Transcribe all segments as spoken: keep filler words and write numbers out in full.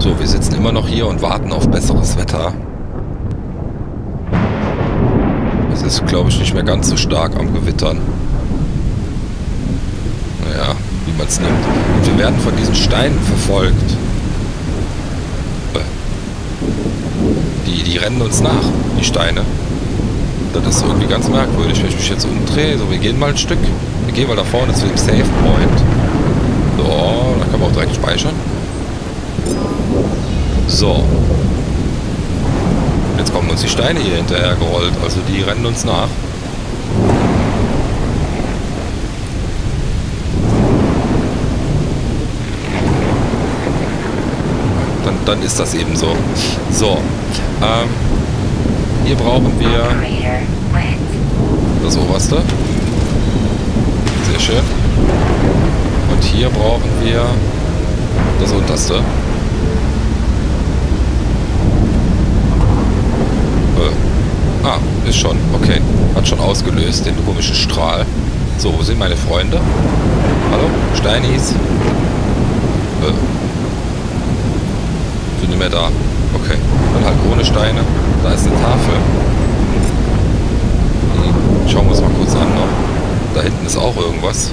So, wir sitzen immer noch hier und warten auf besseres Wetter. Es ist, glaube ich, nicht mehr ganz so stark am Gewittern. Naja, wie man es nimmt. Und wir werden von diesen Steinen verfolgt. Die, die rennen uns nach, die Steine. Das ist irgendwie ganz merkwürdig, wenn ich mich jetzt umdrehe. So, wir gehen mal ein Stück. Wir gehen mal da vorne zu dem Safe Point. So, da kann man auch direkt speichern. So. Jetzt kommen uns die Steine hier hinterher gerollt. Also die rennen uns nach. Dann, dann ist das eben so. So. Ähm, hier brauchen wir das oberste. Sehr schön. Und hier brauchen wir das unterste. Äh. Ah, ist schon. Okay. Hat schon ausgelöst, den komischen Strahl. So, wo sind meine Freunde? Hallo? Steinis? Äh. Sind nicht mehr da. Okay. Dann halt ohne Steine. Da ist eine Tafel. Hm. Schauen wir uns mal kurz an noch. Da hinten ist auch irgendwas.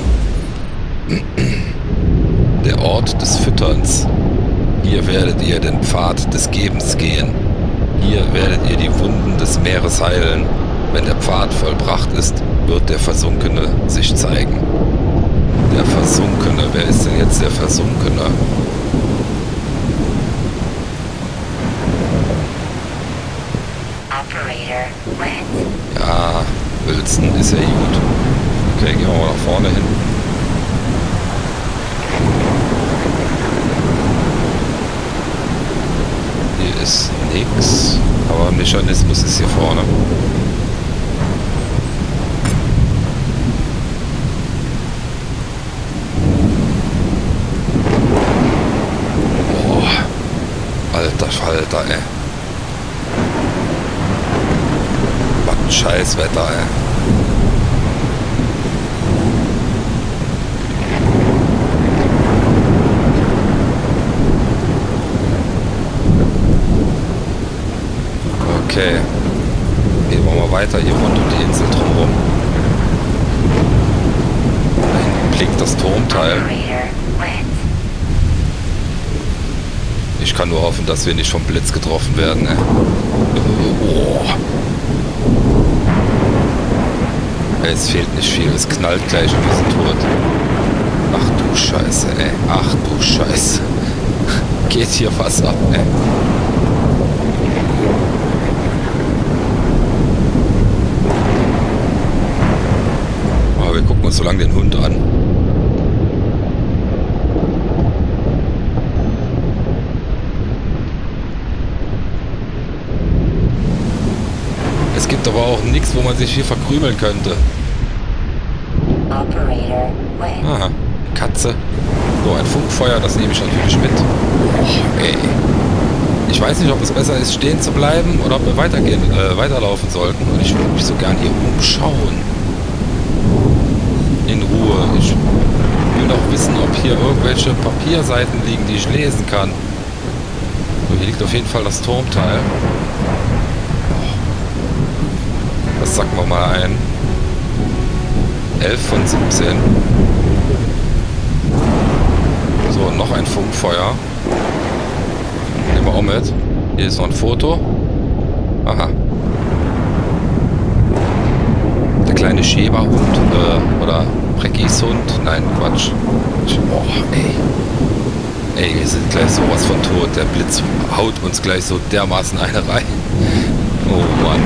Der Ort des Fütterns. Hier werdet ihr den Pfad des Gebens gehen. Hier werdet ihr die Wunden des Meeres heilen. Wenn der Pfad vollbracht ist, wird der Versunkene sich zeigen. Der Versunkene. Wer ist denn jetzt der Versunkene? Ja, Wilson ist ja gut. Okay, gehen wir mal nach vorne hin. Hier ist nichts, aber Mechanismus ist hier vorne. Boah, alter Falter, ey. Was ein Scheißwetter, ey. Okay, gehen wir mal weiter hier rund um die Insel drumherum. Da hinten blinkt das Turmteil. Ich kann nur hoffen, dass wir nicht vom Blitz getroffen werden. Ne? Oh. Es fehlt nicht viel, es knallt gleich und wir sind tot. Ach du Scheiße, ey. Ach du Scheiße. Geht hier was ab, ey. Uns so lange den Hund an. Es gibt aber auch nichts, wo man sich hier verkrümeln könnte. Aha, Katze. So, ein Funkfeuer, das nehme ich natürlich mit. Oh, ey. Ich weiß nicht, ob es besser ist, stehen zu bleiben oder ob wir weitergehen, äh, weiterlaufen sollten. Und ich würde mich so gern hier umschauen. In Ruhe. Ich will doch wissen, ob hier irgendwelche Papierseiten liegen, die ich lesen kann. So, hier liegt auf jeden Fall das Turmteil. Das sacken wir mal ein. elf von siebzehn. So, noch ein Funkfeuer. Nehmen wir auch mit. Hier ist noch ein Foto. Aha. Kleine Schäferhund äh, oder Preggis Hund. Nein, Quatsch. Oh, ey. Ey, wir sind gleich sowas von tot. Der Blitz haut uns gleich so dermaßen eine rein. Oh Mann.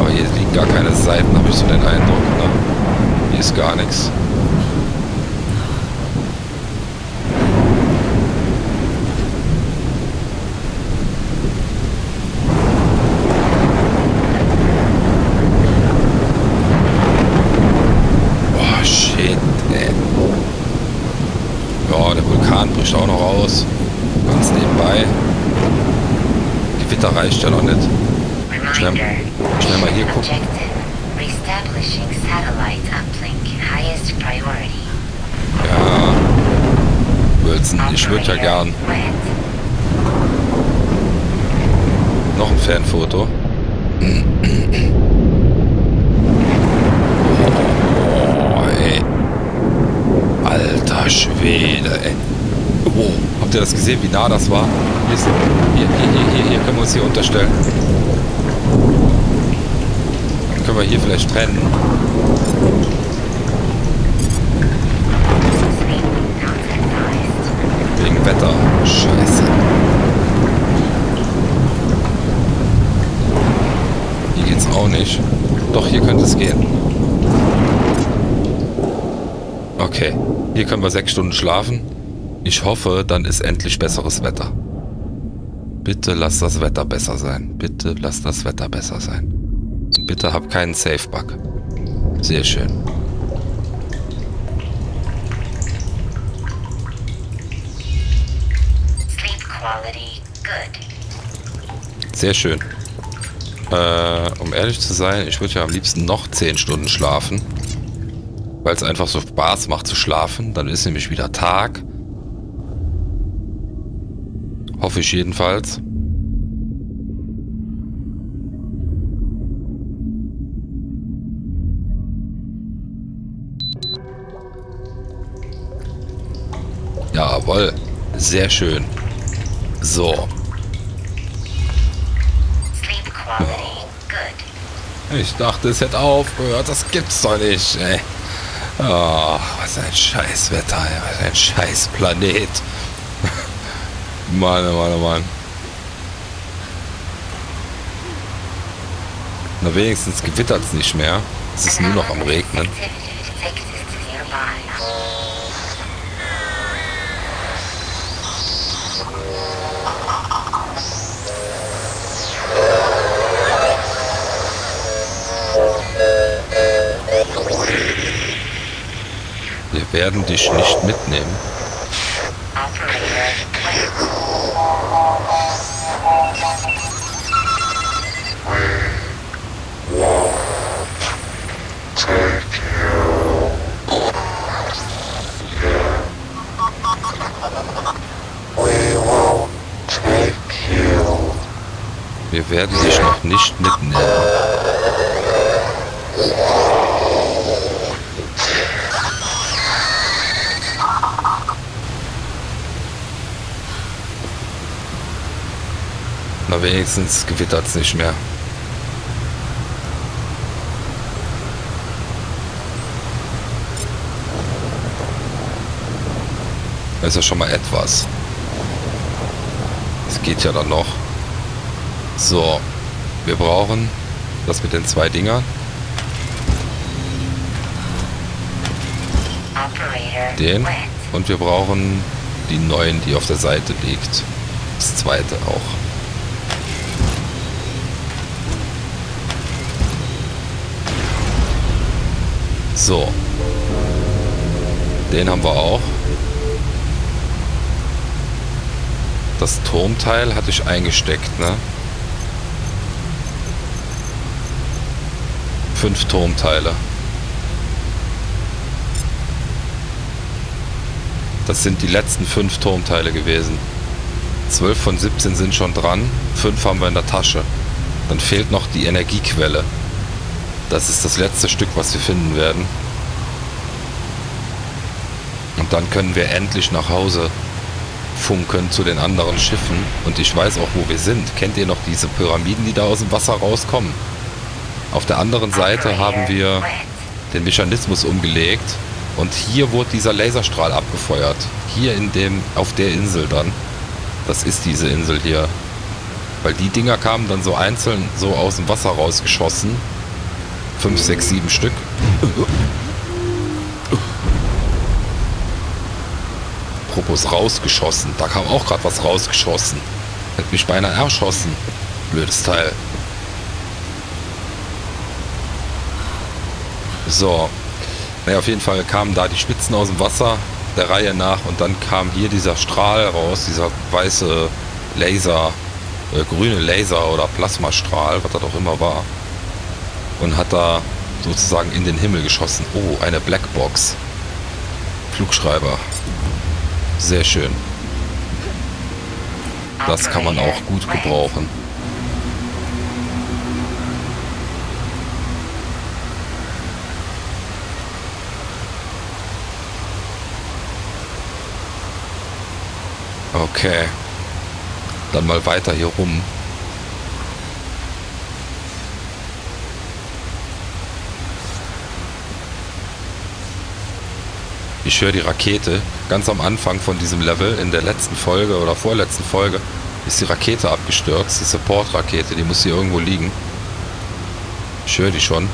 Aber hier liegen gar keine Seiten, habe ich so den Eindruck. Ne? Hier ist gar nichts. Auch noch raus. Ganz nebenbei. Gewitter reicht ja noch nicht. Schnell, schnell mal hier gucken. Ja. setzen. Ich würde ja gern. Noch ein Fanfoto. Oh, ey. Alter Schwede, ey. Oh, habt ihr das gesehen, wie nah das war? Hier, ist, hier, hier, hier, hier können wir uns hier unterstellen. Dann können wir hier vielleicht trennen. Wegen Wetter. Scheiße. Hier geht's auch nicht. Doch, hier könnte es gehen. Okay. Hier können wir sechs Stunden schlafen. Ich hoffe, dann ist endlich besseres Wetter. Bitte lass das Wetter besser sein. Bitte lass das Wetter besser sein. Und bitte hab keinen Safe-Bug. Sehr schön. Sehr schön. Äh, um ehrlich zu sein, ich würde ja am liebsten noch zehn Stunden schlafen. Weil es einfach so Spaß macht zu schlafen. Dann ist nämlich wieder Tag. Hoffe ich jedenfalls. Jawohl. Sehr schön. So. Ich dachte, es hätte aufgehört. Das gibt's doch nicht, ey. Oh, was ein scheiß Wetter, ey. Was ein scheiß Planet. Mann, oh Mann, oh Mann. Na, wenigstens gewittert es nicht mehr. Es ist nur noch am Regnen. Wir werden dich nicht mitnehmen. Wir werden dich noch nicht mitnehmen. Na, wenigstens gewittert es nicht mehr. Das ist ja schon mal etwas. Es geht ja dann noch. So, wir brauchen das mit den zwei Dingern. Den. Und wir brauchen die neuen, die auf der Seite liegt. Das zweite auch. So. Den haben wir auch. Das Turmteil hatte ich eingesteckt, ne? Fünf Turmteile. Das sind die letzten fünf Turmteile gewesen. Zwölf von siebzehn sind schon dran. Fünf haben wir in der Tasche. Dann fehlt noch die Energiequelle. Das ist das letzte Stück, was wir finden werden. Und dann können wir endlich nach Hause funken zu den anderen Schiffen. Und ich weiß auch, wo wir sind. Kennt ihr noch diese Pyramiden, die da aus dem Wasser rauskommen? Auf der anderen Seite haben wir den Mechanismus umgelegt und hier wurde dieser Laserstrahl abgefeuert. Hier in dem, auf der Insel dann. Das ist diese Insel hier. Weil die Dinger kamen dann so einzeln so aus dem Wasser rausgeschossen. Fünf, sechs, sieben Stück. Propos rausgeschossen. Da kam auch gerade was rausgeschossen. Hat mich beinahe erschossen. Blödes Teil. So, naja, auf jeden Fall kamen da die Spitzen aus dem Wasser der Reihe nach und dann kam hier dieser Strahl raus, dieser weiße Laser, äh, grüne Laser oder Plasmastrahl, was das auch immer war, und hat da sozusagen in den Himmel geschossen. Oh, eine Blackbox. Flugschreiber. Sehr schön. Das kann man auch gut gebrauchen. Okay. Dann mal weiter hier rum. Ich höre die Rakete. Ganz am Anfang von diesem Level, in der letzten Folge oder vorletzten Folge, ist die Rakete abgestürzt. Die Support-Rakete, die muss hier irgendwo liegen. Ich höre die schon.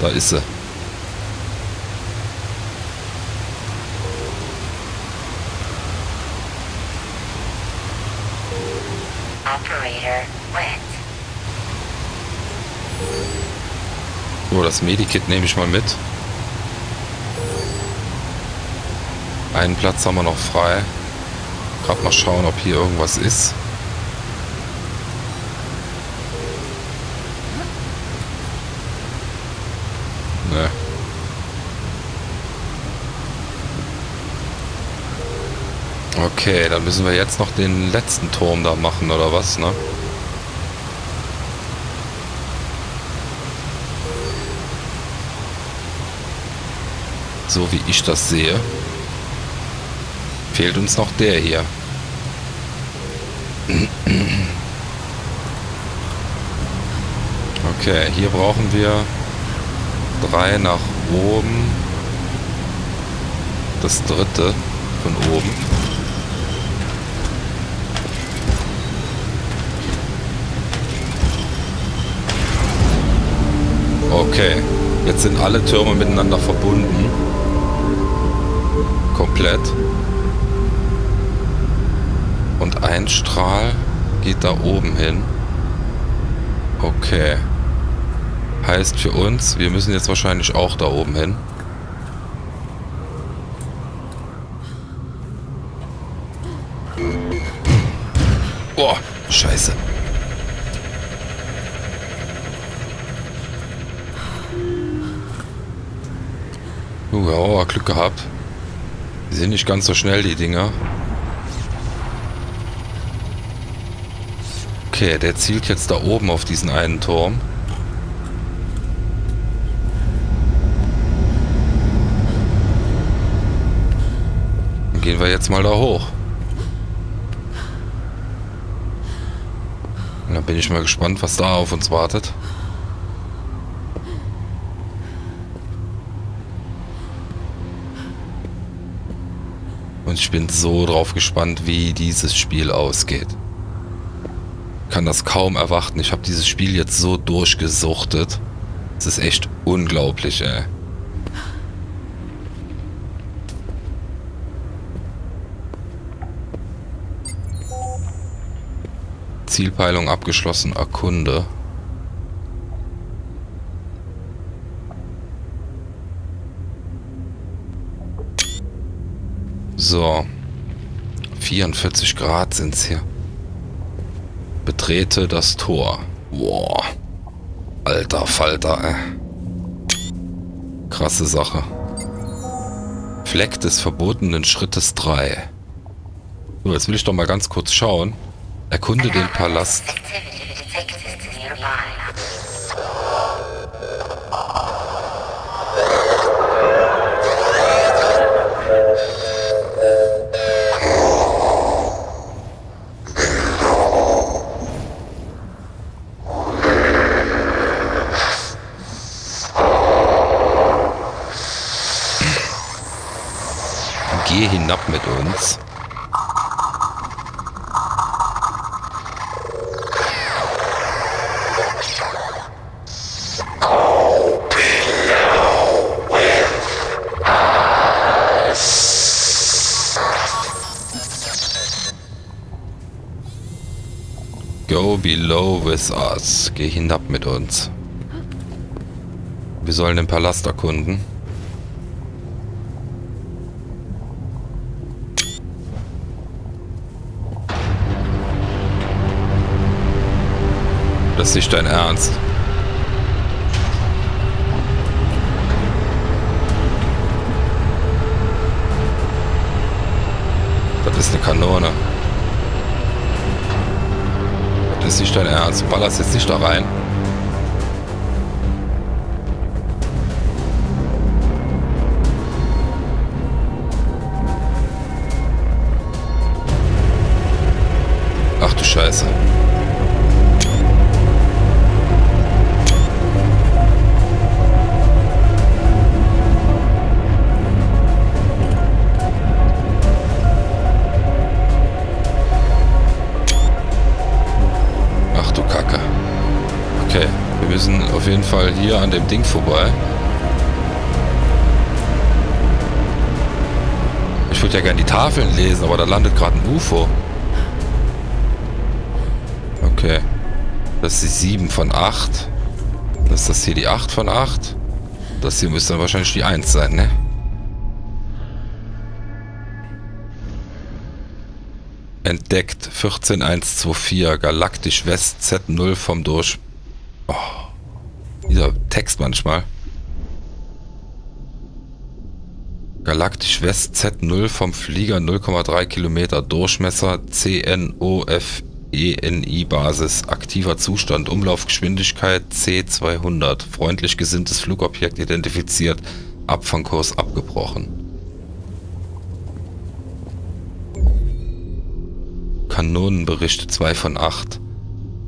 Da ist sie. So, das Medikit nehme ich mal mit. Einen Platz haben wir noch frei. Gerade mal schauen, ob hier irgendwas ist. Ne. Okay, dann müssen wir jetzt noch den letzten Turm da machen, oder was, ne? So wie ich das sehe, fehlt uns noch der hier. Okay, hier brauchen wir drei nach oben. Das dritte von oben. Okay, jetzt sind alle Türme miteinander verbunden. Komplett. Und ein Strahl geht da oben hin. Okay. Heißt für uns, wir müssen jetzt wahrscheinlich auch da oben hin. Oh, Scheiße. Ja, Glück gehabt. Die sind nicht ganz so schnell, die Dinger. Okay, der zielt jetzt da oben auf diesen einen Turm. Dann gehen wir jetzt mal da hoch. Und dann bin ich mal gespannt, was da auf uns wartet. Und ich bin so drauf gespannt, wie dieses Spiel ausgeht. Ich kann das kaum erwarten. Ich habe dieses Spiel jetzt so durchgesuchtet. Es ist echt unglaublich, ey. Zielpeilung abgeschlossen. Erkunde. So, vierundvierzig Grad sind es hier. Betrete das Tor. Boah. Alter Falter, ey. Krasse Sache. Fleck des verbotenen Schrittes drei. So, jetzt will ich doch mal ganz kurz schauen. Erkunde den Palast. Geh hinab mit uns. Go below with us. Geh hinab mit uns. Wir sollen den Palast erkunden. Das ist nicht dein Ernst. ist eine Kanone. Das ist nicht dein Ernst. Du ballerst jetzt nicht da rein. Ach du Scheiße. Auf jeden Fall hier an dem Ding vorbei. Ich würde ja gerne die Tafeln lesen, aber da landet gerade ein U F O. Okay. Das ist die sieben von acht. Das ist das hier die acht von acht. Das hier müsste dann wahrscheinlich die eins sein, ne? Entdeckt vierzehn eins zwei vier, Galaktisch West Z null vom Durch... Oh. Dieser Text manchmal. Galaktisch West Z null vom Flieger null Komma drei Kilometer Durchmesser C N O F E N I Basis. Aktiver Zustand. Umlaufgeschwindigkeit C zweihundert. Freundlich gesinntes Flugobjekt identifiziert. Abfangkurs abgebrochen. Kanonenberichte zwei von acht.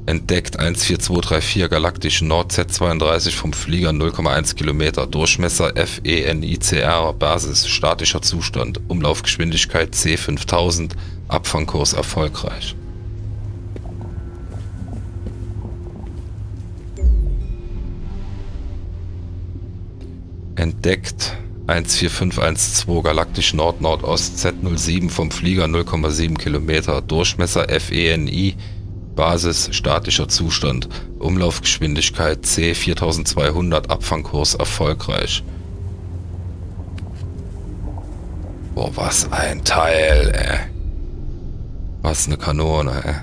Entdeckt eins vier zwei drei vier Galaktisch Nord Z zweiunddreißig vom Flieger null Komma eins Kilometer Durchmesser F E N I C R Basis statischer Zustand Umlaufgeschwindigkeit C fünftausend Abfangkurs erfolgreich. Entdeckt eins vier fünf eins zwei Galaktisch Nord Nordost Z null sieben vom Flieger null Komma sieben Kilometer Durchmesser F E N I Basis statischer Zustand, Umlaufgeschwindigkeit C viertausendzweihundert, Abfangkurs erfolgreich. Boah, was ein Teil, ey. Was eine Kanone, ey.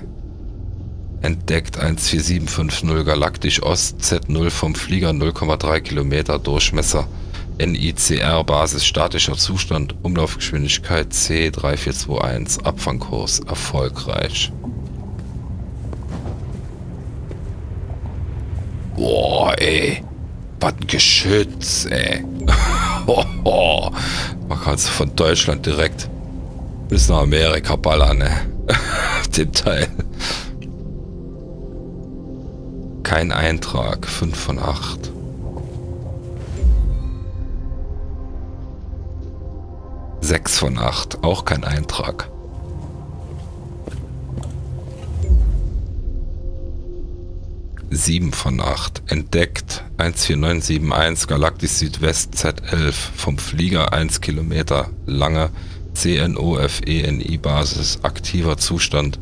Entdeckt eins vier sieben fünf null Galaktisch Ost Z null vom Flieger null Komma drei Kilometer Durchmesser. N I C R Basis statischer Zustand, Umlaufgeschwindigkeit C drei vier zwei eins, Abfangkurs erfolgreich. Boah, ey. Was ein Geschütz, ey. Man kann es von Deutschland direkt bis nach Amerika ballern, ne? Dem Teil. Kein Eintrag. fünf von acht. sechs von acht. Auch kein Eintrag. sieben von acht. Entdeckt eins vier neun sieben eins Galaktisch Südwest Z elf vom Flieger ein Kilometer lange C N O F E N I Basis aktiver Zustand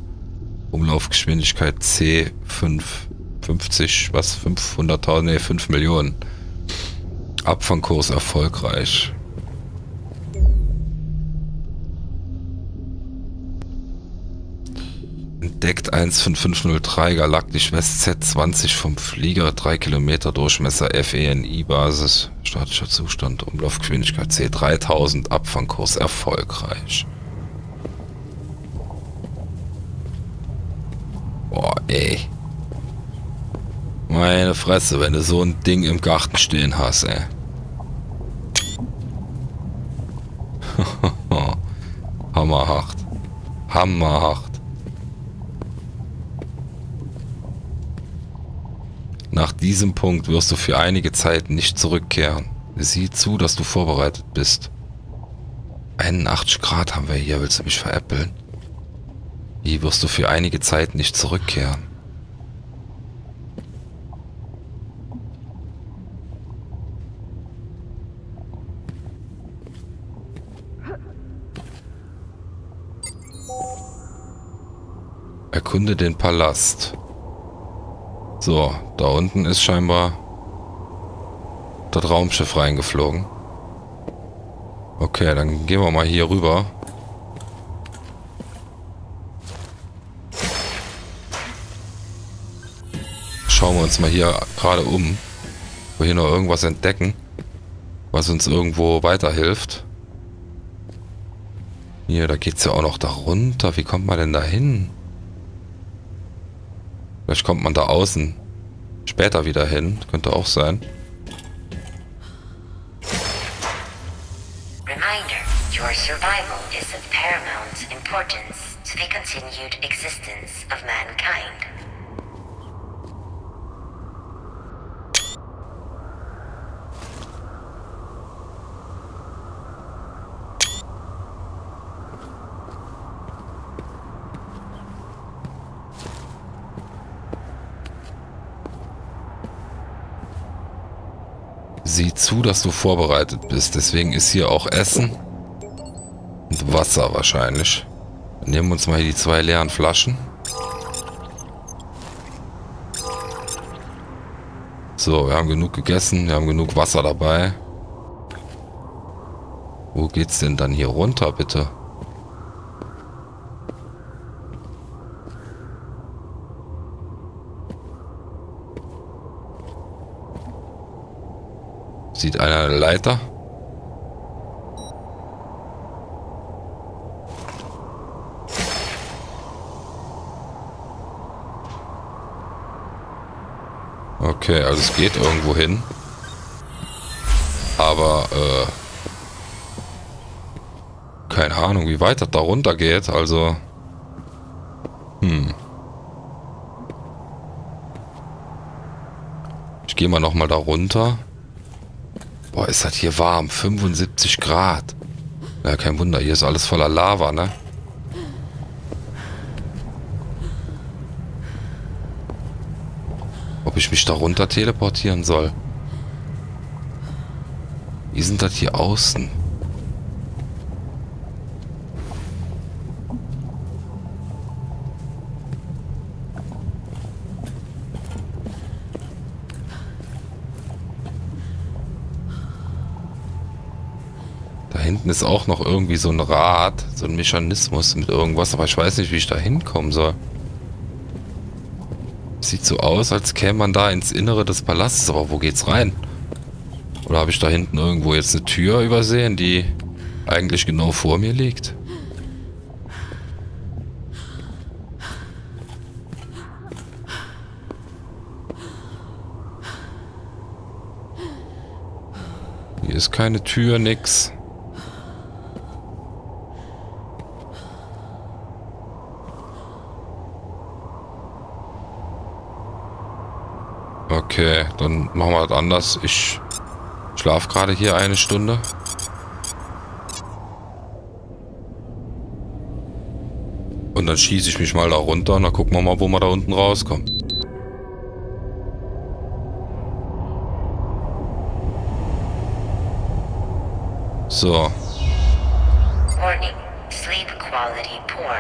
Umlaufgeschwindigkeit C fünf fünfzig was fünfhunderttausend nee, fünf Millionen Abfangkurs erfolgreich. Entdeckt eins fünf fünf null drei Galaktisch West Z zwanzig vom Flieger drei Kilometer Durchmesser F E N I Basis statischer Zustand Umlaufgeschwindigkeit C dreitausend Abfangkurs erfolgreich. Boah, ey. Meine Fresse, wenn du so ein Ding im Garten stehen hast, ey. Hammerhart. Hammerhart. Nach diesem Punkt wirst du für einige Zeit nicht zurückkehren. Sieh zu, dass du vorbereitet bist. einundachtzig Grad haben wir hier. Willst du mich veräppeln? Hier wirst du für einige Zeit nicht zurückkehren. Erkunde den Palast. So, da unten ist scheinbar das Raumschiff reingeflogen. Okay, dann gehen wir mal hier rüber. Schauen wir uns mal hier gerade um, ob wir hier noch irgendwas entdecken, was uns irgendwo weiterhilft. Hier, da geht's ja auch noch da runter. Wie kommt man denn da hin? Vielleicht kommt man da außen später wieder hin. Könnte auch sein. Reminder, your survival is of paramount importance to the continued existence of mankind. Sieh zu, dass du vorbereitet bist. Deswegen ist hier auch Essen und Wasser wahrscheinlich. Dann nehmen wir uns mal hier die zwei leeren Flaschen. So, wir haben genug gegessen. Wir haben genug Wasser dabei. Wo geht's denn dann hier runter, bitte? Sieht einer eine Leiter? Okay, also es geht irgendwo hin. Aber, äh... keine Ahnung, wie weit das da runter geht, also... Hm. Ich gehe mal nochmal da runter. Boah, ist das hier warm. fünfundsiebzig Grad. Ja, kein Wunder. Hier ist alles voller Lava, ne? Ob ich mich da runter teleportieren soll? Wie sind das hier außen? Hinten ist auch noch irgendwie so ein Rad, so ein Mechanismus mit irgendwas, aber ich weiß nicht, wie ich da hinkommen soll. Sieht so aus, als käme man da ins Innere des Palastes, aber wo geht's rein? Oder habe ich da hinten irgendwo jetzt eine Tür übersehen, die eigentlich genau vor mir liegt? Hier ist keine Tür, nix. Okay, dann machen wir das anders. Ich schlafe gerade hier eine Stunde. Und dann schieße ich mich mal da runter und dann gucken wir mal, wo wir da unten rauskommen. So. Warning. Sleep quality poor.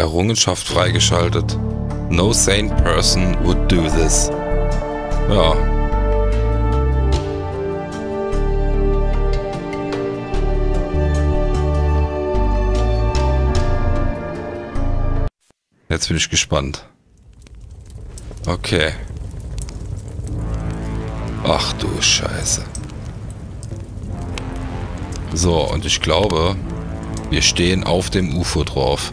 Errungenschaft freigeschaltet. No sane person would do this. Ja. Jetzt bin ich gespannt. Okay. Ach du Scheiße. So, und ich glaube, wir stehen auf dem U F O drauf.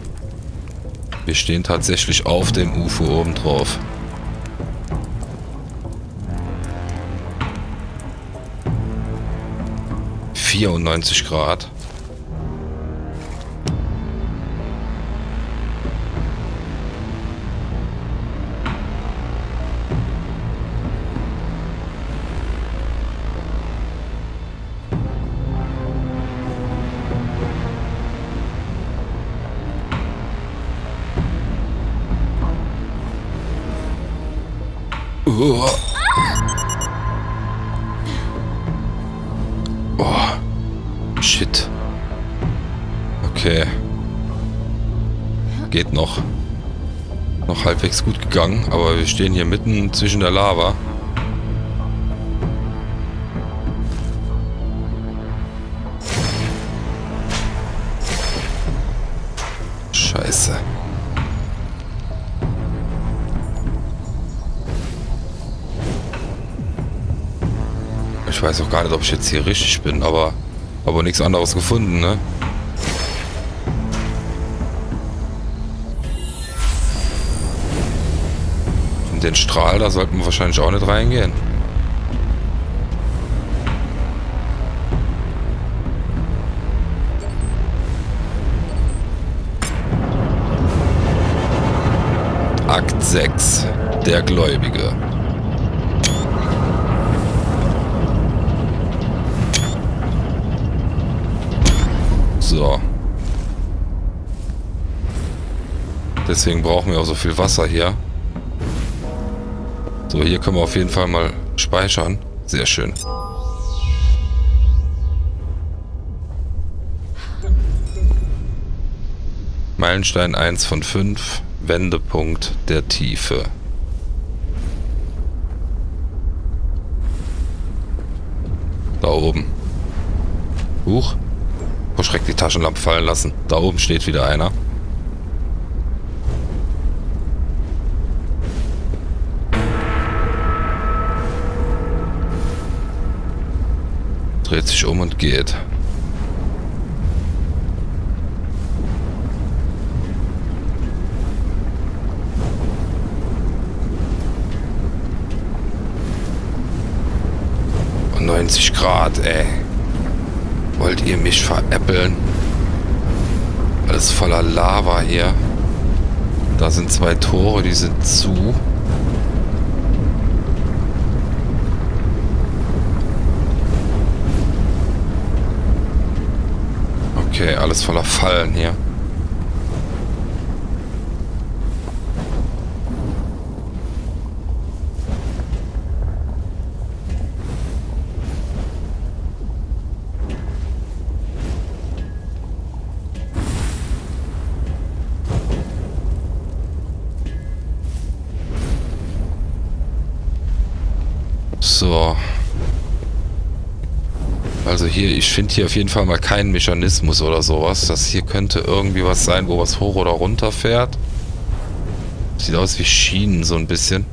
Wir stehen tatsächlich auf dem U F O oben drauf. vierundneunzig Grad. Oh. Oh. Shit. Okay. Geht noch. Noch halbwegs gut gegangen, aber wir stehen hier mitten zwischen der Lava. Scheiße. weiß auch gar nicht, ob ich jetzt hier richtig bin, aber aber nichts anderes gefunden, ne? Und den Strahl, da sollten wir wahrscheinlich auch nicht reingehen. Akt sechs, der Gläubige. So. Deswegen brauchen wir auch so viel Wasser hier. So, hier können wir auf jeden Fall mal speichern. Sehr schön. Meilenstein eins von fünf. Wendepunkt der Tiefe. Da oben. Huch. Oh Schreck, die Taschenlampe fallen lassen. Da oben steht wieder einer. Dreht sich um und geht. neunzig Grad, ey. Wollt ihr mich veräppeln? Alles voller Lava hier. Da sind zwei Tore, die sind zu. Okay, alles voller Fallen hier. So. Also hier, ich finde hier auf jeden Fall mal keinen Mechanismus oder sowas. Das hier könnte irgendwie was sein, wo was hoch oder runter fährt. Sieht aus wie Schienen so ein bisschen.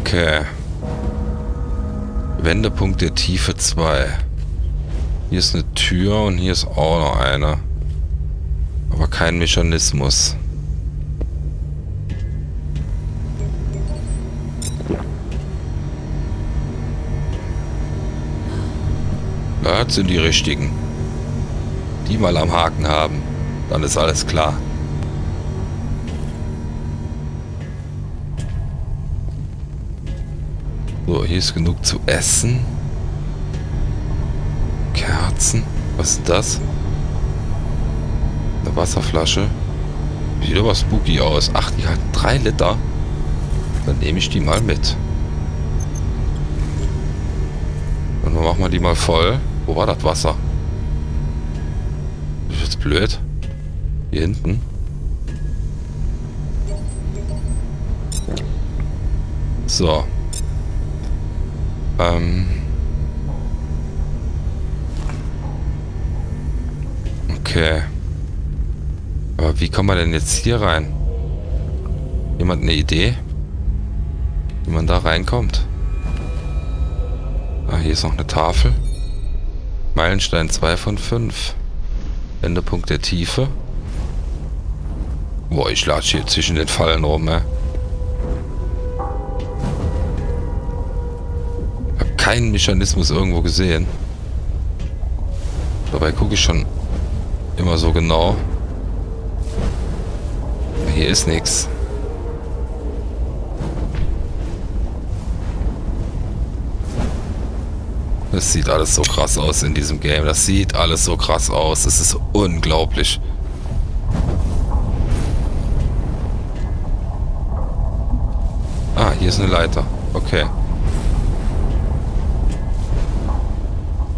Okay. Wendepunkt der Tiefe zwei. Hier ist eine Tür und hier ist auch noch eine. Aber kein Mechanismus. Das sind die richtigen. Die mal am Haken haben. Dann ist alles klar. So, hier ist genug zu essen. Kerzen. Was ist das? Eine Wasserflasche. Sieht aber spooky aus. Ach, die halten drei Liter. Dann nehme ich die mal mit. Und dann machen wir die mal voll. Wo war das Wasser? Ist jetzt blöd. Hier hinten. So. Ähm. Okay. Aber wie kommen wir denn jetzt hier rein? Jemand eine Idee? Wie man da reinkommt? Ah, hier ist noch eine Tafel. Meilenstein zwei von fünf. Wendepunkt der Tiefe. Boah, ich latsche hier zwischen den Fallen rum, ey. Ich habe keinen Mechanismus irgendwo gesehen. Dabei gucke ich schon immer so genau. Hier ist nichts. Das sieht alles so krass aus in diesem Game. Das sieht alles so krass aus. Es ist unglaublich. Ah, hier ist eine Leiter. Okay.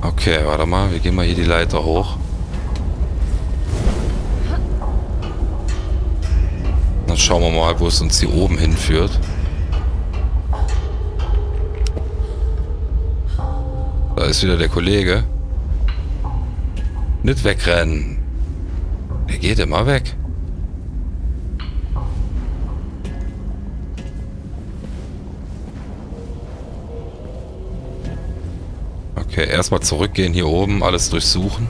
Okay, warte mal. Wir gehen mal hier die Leiter hoch. Dann schauen wir mal, wo es uns hier oben hinführt. Da ist wieder der Kollege. Nicht wegrennen. Der geht immer weg. Okay, erstmal zurückgehen hier oben, alles durchsuchen.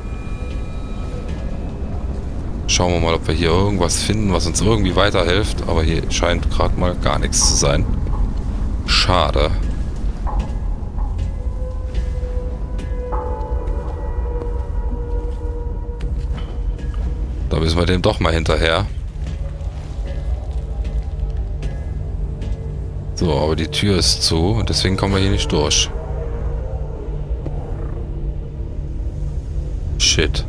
Schauen wir mal, ob wir hier irgendwas finden, was uns irgendwie weiterhilft. Aber hier scheint gerade mal gar nichts zu sein. Schade. Da müssen wir dem doch mal hinterher. So, aber die Tür ist zu und deswegen kommen wir hier nicht durch. Shit.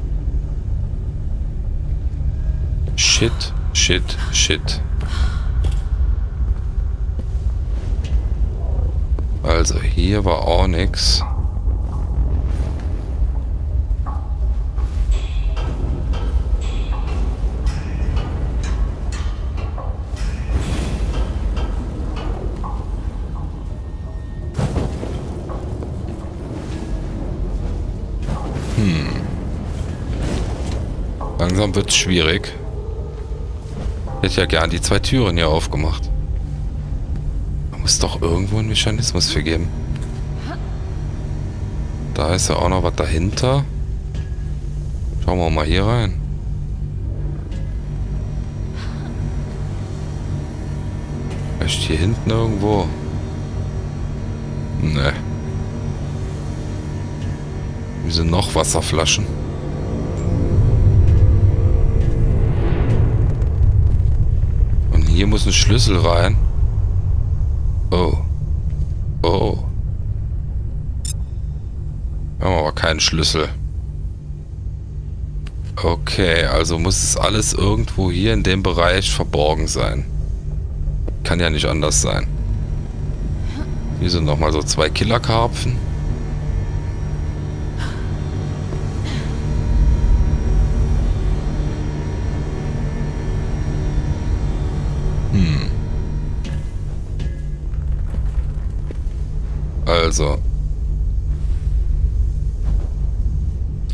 Shit, shit, shit. Also hier war auch nichts. Langsam wird es schwierig. Ich hätte ja gern die zwei Türen hier aufgemacht. Da muss doch irgendwo einen Mechanismus für geben. Da ist ja auch noch was dahinter. Schauen wir mal hier rein. Echt hier hinten irgendwo? Ne. Hier sind noch Wasserflaschen. Hier muss ein Schlüssel rein. Oh. Oh. Wir haben aber keinen Schlüssel. Okay, also muss es alles irgendwo hier in dem Bereich verborgen sein. Kann ja nicht anders sein. Hier sind nochmal so zwei Killerkarpfen. Also,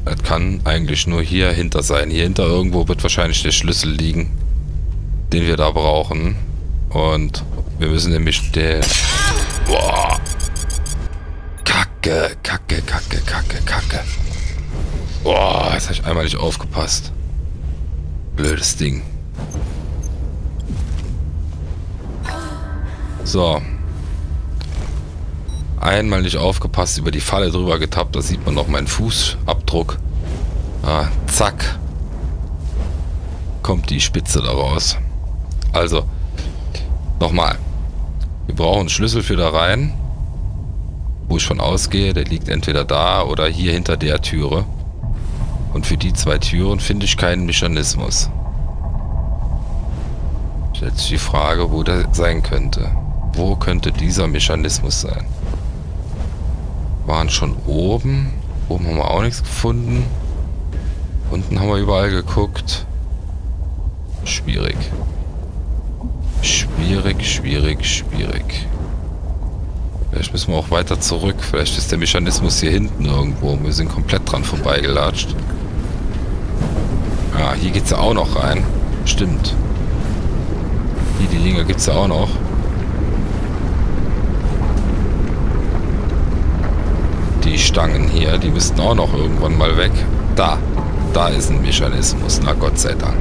das kann eigentlich nur hier hinter sein. Hier hinter irgendwo wird wahrscheinlich der Schlüssel liegen, den wir da brauchen. Und wir müssen nämlich den... Boah. Kacke, kacke, kacke, kacke, kacke. Boah, jetzt habe ich einmal nicht aufgepasst. Blödes Ding. So. Einmal nicht aufgepasst, über die Falle drüber getappt, da sieht man noch meinen Fußabdruck. Ah, zack. Kommt die Spitze daraus. Also, nochmal. Wir brauchen einen Schlüssel für da rein. Wo ich von ausgehe, der liegt entweder da oder hier hinter der Türe. Und für die zwei Türen finde ich keinen Mechanismus. Stellt sich die Frage, wo der sein könnte. Wo könnte dieser Mechanismus sein? Waren schon oben. Oben haben wir auch nichts gefunden. Unten haben wir überall geguckt. Schwierig. Schwierig, schwierig, schwierig. Vielleicht müssen wir auch weiter zurück. Vielleicht ist der Mechanismus hier hinten irgendwo. Wir sind komplett dran vorbeigelatscht. Ah, hier geht's ja auch noch rein. Stimmt. Hier, die Dinger gibt's ja auch noch. Die Stangen hier, die müssten auch noch irgendwann mal weg. Da, da ist ein Mechanismus. Na Gott sei Dank.